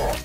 Whoa!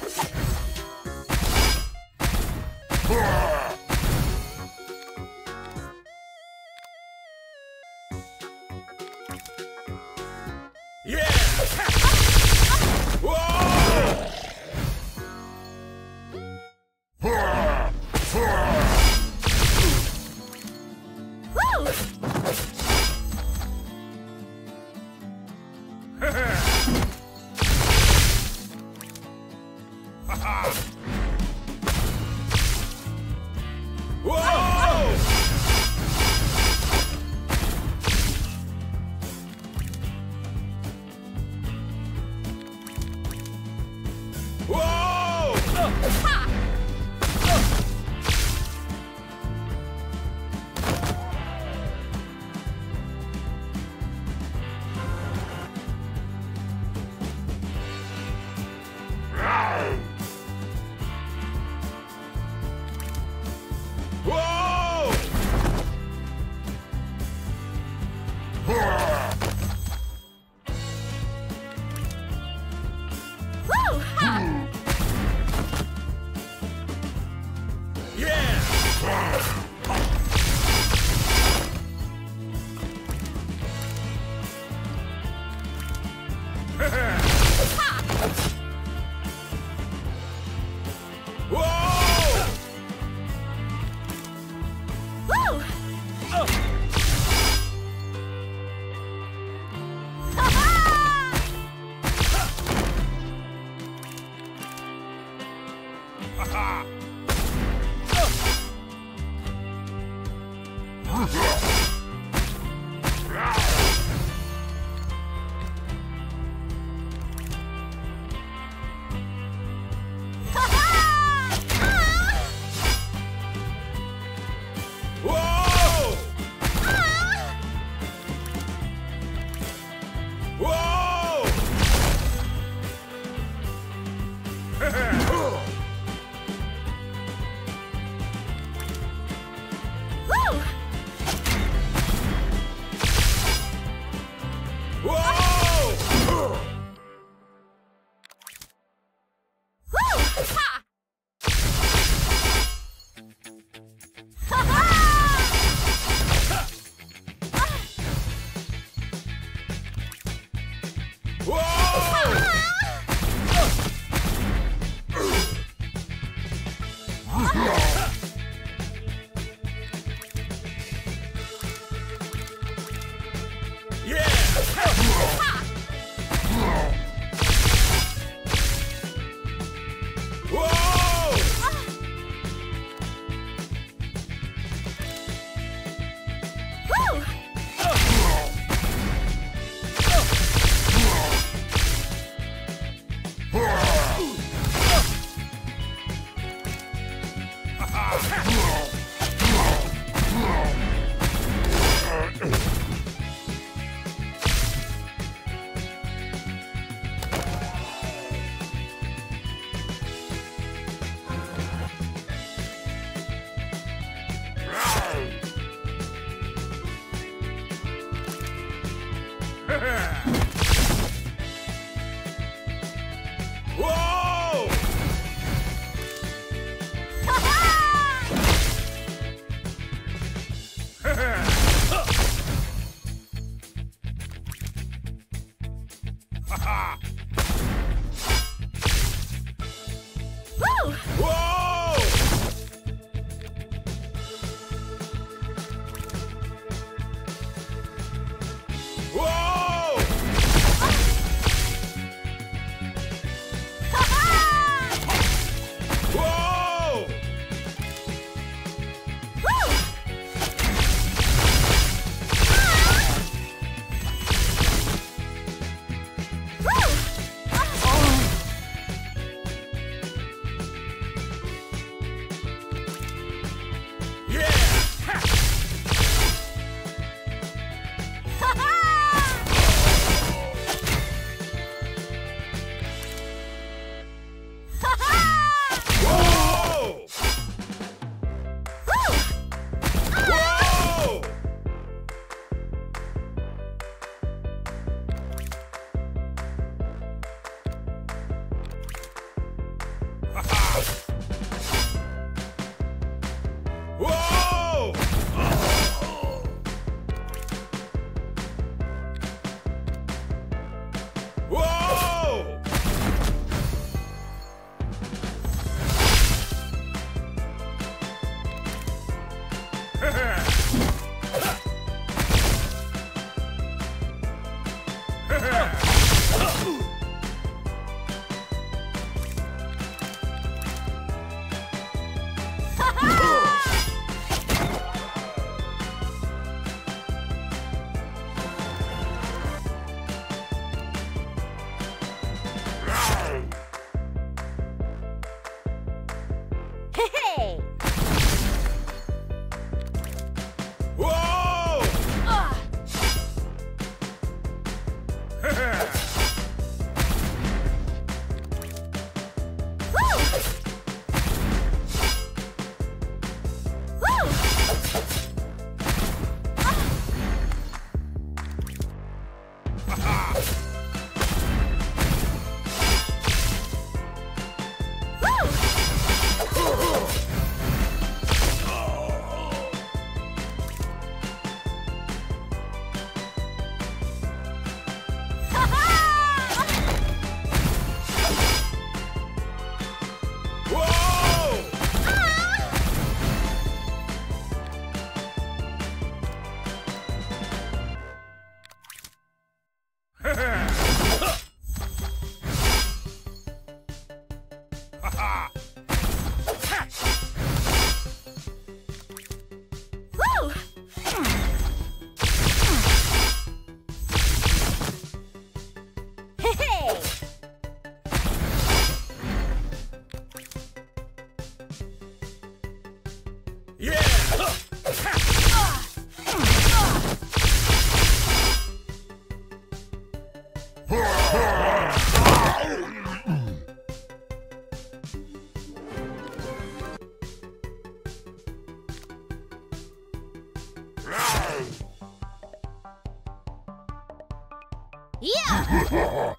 Yeah!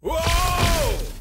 Whoa!